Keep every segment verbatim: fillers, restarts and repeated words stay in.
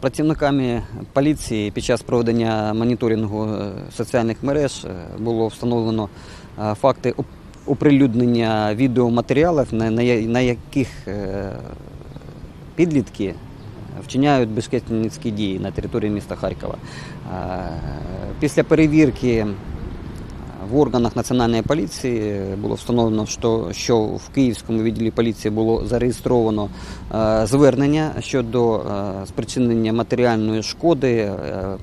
Працівниками поліції під час проведення моніторингу соціальних мереж було встановлено факти оприлюднення відеоматеріалів, на яких підлітки вчиняють бешкетницькі дії на території міста Харкова. Після перевірки в органах Національної поліції було встановлено, що в Київському відділі поліції було зареєстровано звернення щодо спричинення матеріальної шкоди,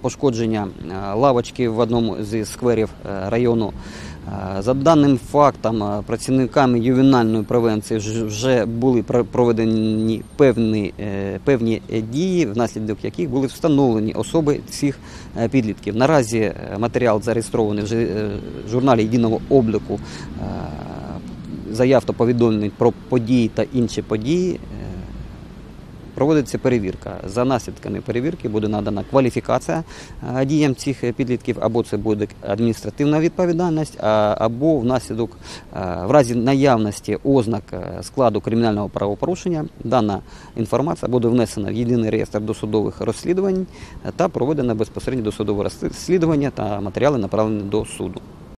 пошкодження лавочки в одному зі скверів району. За даним фактом, працівниками ювенальної превенції вже були проведені певні, певні дії, внаслідок яких були встановлені особи цих підлітків. Наразі матеріал зареєстрований в журналі єдиного обліку заяв та повідомлень про події та інші події. Проводиться перевірка. За наслідками перевірки буде надана кваліфікація діям цих підлітків, або це буде адміністративна відповідальність, або внаслідок, в разі наявності ознак складу кримінального правопорушення, дана інформація буде внесена в єдиний реєстр досудових розслідувань та проведено безпосередньо досудове розслідування та матеріали направлені до суду.